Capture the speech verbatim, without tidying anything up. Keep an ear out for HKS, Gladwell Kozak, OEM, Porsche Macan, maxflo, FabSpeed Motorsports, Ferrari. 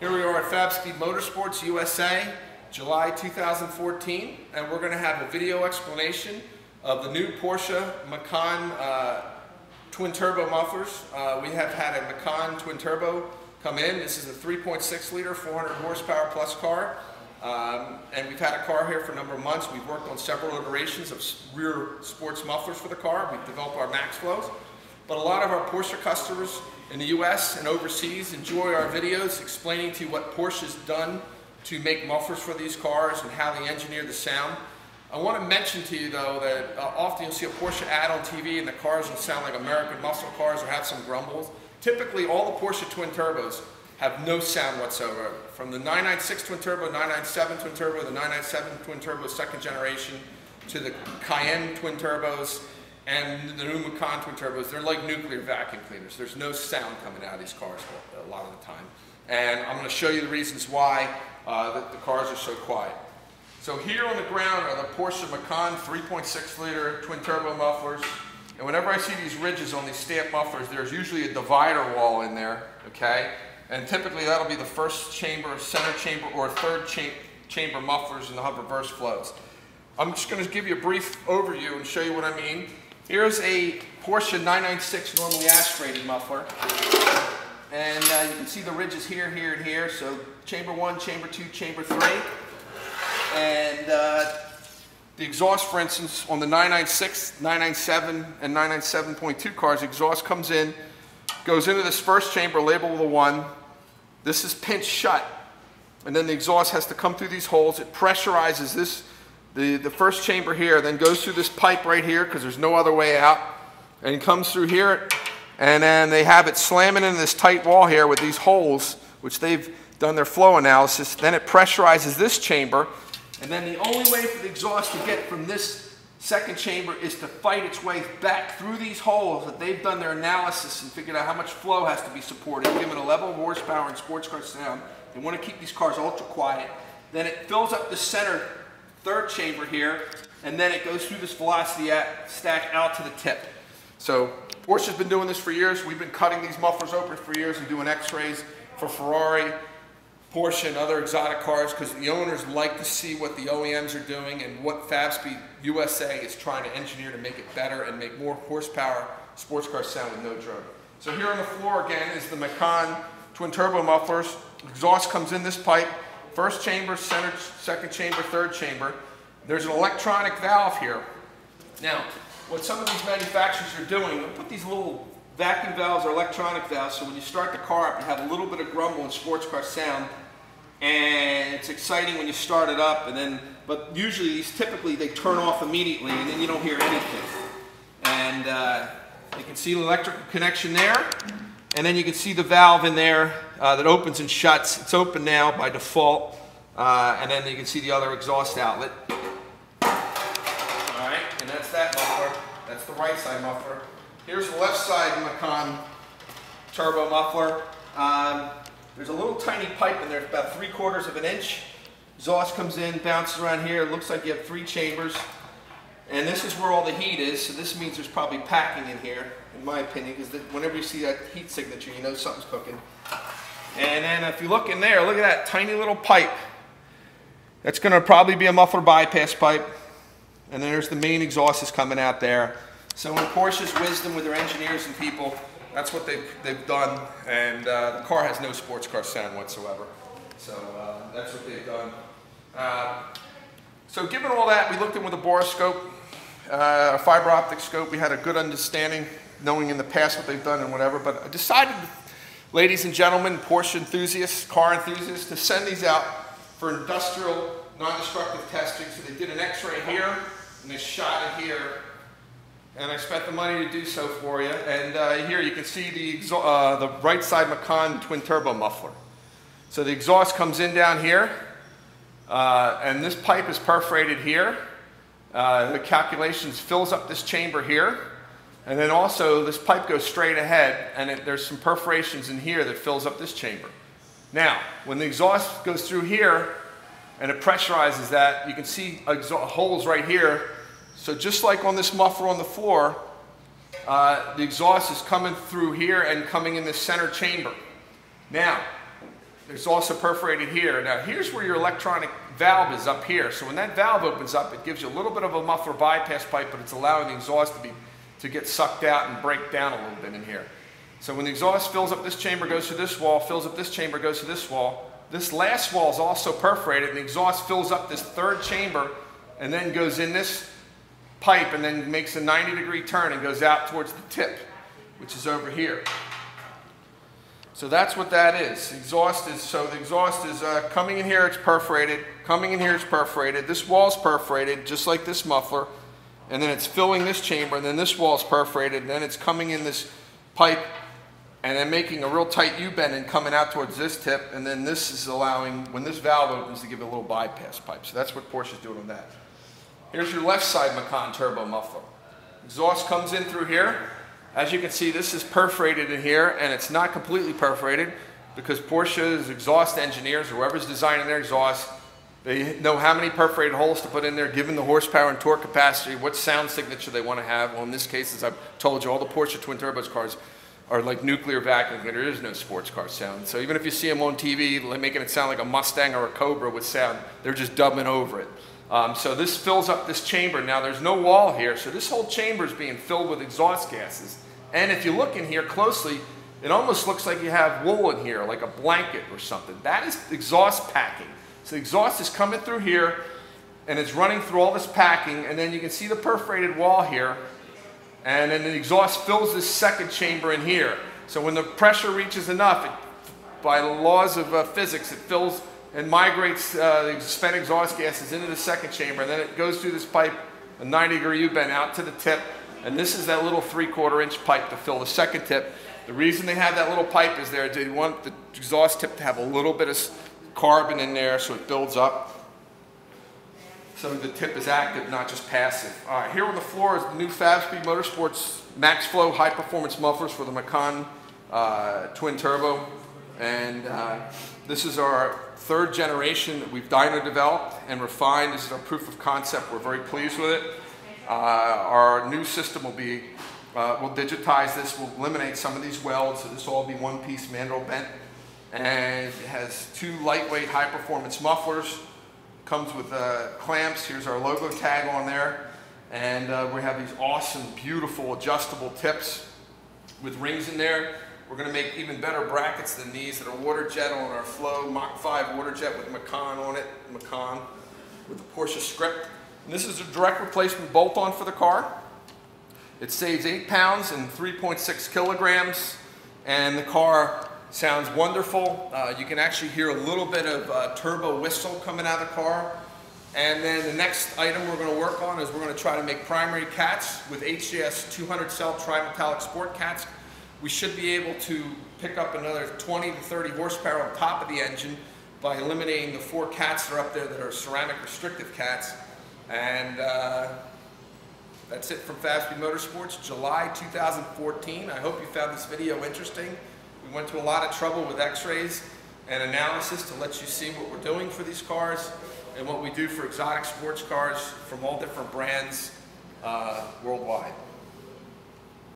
Here we are at FabSpeed Motorsports U S A, July two thousand fourteen, and we're going to have a video explanation of the new Porsche Macan uh, twin turbo mufflers. Uh, we have had a Macan twin turbo come in. This is a three point six liter, four hundred horsepower plus car, um, and we've had a car here for a number of months. We've worked on several iterations of rear sports mufflers for the car. We've developed our max flows, but a lot of our Porsche customers in the U S and overseas enjoy our videos explaining to you what Porsche's done to make mufflers for these cars and how they engineer the sound. I want to mention to you though that uh, often you'll see a Porsche ad on T V and the cars will sound like American muscle cars or have some grumbles. Typically all the Porsche twin turbos have no sound whatsoever. From the nine ninety-six twin turbo, nine ninety-seven twin turbo, the nine ninety-seven twin turbo second generation to the Cayenne twin turbos, and the new Macan twin turbos, they're like nuclear vacuum cleaners. There's no sound coming out of these cars a lot of the time. And I'm going to show you the reasons why uh, the, the cars are so quiet. So here on the ground are the Porsche Macan three point six liter twin turbo mufflers. And whenever I see these ridges on these stamp mufflers, there's usually a divider wall in there, okay? And typically that'll be the first chamber, center chamber, or third cha chamber mufflers in the hub reverse flows. I'm just going to give you a brief overview and show you what I mean. Here's a Porsche nine ninety-six normally aspirated muffler, and uh, you can see the ridges here, here, and here. So chamber one, chamber two, chamber three, and uh, the exhaust, for instance, on the nine ninety-six, nine ninety-seven, and nine ninety-seven point two cars, exhaust comes in, goes into this first chamber labeled with a one. This is pinched shut, and then the exhaust has to come through these holes. It pressurizes this. The, the first chamber here then goes through this pipe right here because there's no other way out, and comes through here, and then they have it slamming into this tight wall here with these holes, which they've done their flow analysis. Then it pressurizes this chamber, and then the only way for the exhaust to get from this second chamber is to fight its way back through these holes that they've done their analysis and figured out how much flow has to be supported, given a level of horsepower and sports car sound. They want to keep these cars ultra quiet. Then it fills up the center third chamber here, and then it goes through this velocity stack out to the tip. So Porsche's been doing this for years. We've been cutting these mufflers open for years and doing x-rays for Ferrari, Porsche, and other exotic cars because the owners like to see what the O E Ms are doing and what FabSpeed U S A is trying to engineer to make it better and make more horsepower sports car sound with no drone. So here on the floor again is the Macan twin turbo mufflers. Exhaust comes in this pipe. First chamber, center, second chamber, third chamber. There's an electronic valve here. Now, what some of these manufacturers are doing, they put these little vacuum valves or electronic valves, so when you start the car up, you have a little bit of grumble and sports car sound, and it's exciting when you start it up, and then, but usually these typically they turn off immediately, and then you don't hear anything. And uh, you can see the electrical connection there. And then you can see the valve in there uh, that opens and shuts. It's open now by default. Uh, and then you can see the other exhaust outlet. All right, and that's that muffler. That's the right side muffler. Here's the left side Macan turbo muffler. Um, there's a little tiny pipe in there, about three quarters of an inch. Exhaust comes in, bounces around here. It looks like you have three chambers. And this is where all the heat is, so this means there's probably packing in here, in my opinion, because whenever you see that heat signature, you know something's cooking. And then if you look in there, look at that tiny little pipe. That's going to probably be a muffler bypass pipe. And then there's the main exhaust is coming out there. So in Porsche's wisdom with their engineers and people, that's what they've, they've done. And uh, the car has no sports car sound whatsoever. So uh, that's what they've done. Uh, so given all that, we looked in with a boroscope. Uh, a fiber optic scope. We had a good understanding, knowing in the past what they've done and whatever, but I decided, ladies and gentlemen, Porsche enthusiasts, car enthusiasts, to send these out for industrial non-destructive testing. So they did an x-ray here, and they shot it here, and I spent the money to do so for you. And uh, here you can see the, uh, the right side Macan twin turbo muffler. So the exhaust comes in down here, uh, and this pipe is perforated here. Uh, the calculations fills up this chamber here, and then also this pipe goes straight ahead, and it, there's some perforations in here that fills up this chamber. Now, when the exhaust goes through here and it pressurizes that, you can see holes right here. So just like on this muffler on the floor, uh, the exhaust is coming through here and coming in this center chamber. Now, There's also perforated here. Now here's where your electronic valve is up here. So when that valve opens up, it gives you a little bit of a muffler bypass pipe, but it's allowing the exhaust to be to get sucked out and break down a little bit in here. So when the exhaust fills up this chamber, goes to this wall, fills up this chamber, goes to this wall. This last wall is also perforated, and the exhaust fills up this third chamber and then goes in this pipe and then makes a ninety degree turn and goes out towards the tip, which is over here. So that's what that is. Exhaust is, so the exhaust is uh, coming in here, it's perforated, coming in here, it's perforated. This wall's perforated, just like this muffler, and then it's filling this chamber, and then this wall's perforated, and then it's coming in this pipe, and then making a real tight U-bend and coming out towards this tip, and then this is allowing, when this valve opens, to give it a little bypass pipe. So that's what Porsche's doing on that. Here's your left side Macan turbo muffler. Exhaust comes in through here. As you can see, this is perforated in here, and it's not completely perforated because Porsche's exhaust engineers, whoever's designing their exhaust, they know how many perforated holes to put in there, given the horsepower and torque capacity, what sound signature they want to have. Well, in this case, as I've told you, all the Porsche twin turbos cars are like nuclear vacuum. There is no sports car sound. So even if you see them on T V making it sound like a Mustang or a Cobra with sound, they're just dubbing over it. Um, so this fills up this chamber. Now there's no wall here, so this whole chamber is being filled with exhaust gases. And if you look in here closely, it almost looks like you have wool in here, like a blanket or something. That is exhaust packing. So the exhaust is coming through here, and it's running through all this packing, and then you can see the perforated wall here, and then the exhaust fills this second chamber in here. So when the pressure reaches enough, it, by the laws of uh, physics, it fills and migrates uh, the spent exhaust gases into the second chamber, and then it goes through this pipe, a ninety degree U-bend out to the tip, and this is that little three-quarter inch pipe to fill the second tip. The reason they have that little pipe is there, they want the exhaust tip to have a little bit of carbon in there so it builds up. So the tip is active, not just passive. All right, here on the floor is the new FabSpeed Motorsports Max Flow High Performance Mufflers for the Macan uh, Twin Turbo. And uh, this is our third generation that we've dyno developed and refined. This is our proof of concept. We're very pleased with it. Uh, our new system will be, uh, we'll digitize this, we'll eliminate some of these welds, so this will all be one piece mandrel bent. And it has two lightweight high performance mufflers. Comes with uh, clamps. Here's our logo tag on there. And uh, we have these awesome, beautiful adjustable tips with rings in there. We're going to make even better brackets than these that are water jet on our Flow Mach five water jet with Macan on it, Macan with the Porsche script. And this is a direct replacement bolt on for the car. It saves eight pounds and three point six kilograms, and the car sounds wonderful. Uh, you can actually hear a little bit of uh, turbo whistle coming out of the car. And then the next item we're going to work on is we're going to try to make primary cats with H K S two hundred cell tri-metallic sport cats. We should be able to pick up another twenty to thirty horsepower on top of the engine by eliminating the four cats that are up there that are ceramic restrictive cats. And uh, that's it from FabSpeed Motorsports, July two thousand fourteen. I hope you found this video interesting. We went to a lot of trouble with x-rays and analysis to let you see what we're doing for these cars and what we do for exotic sports cars from all different brands uh, worldwide.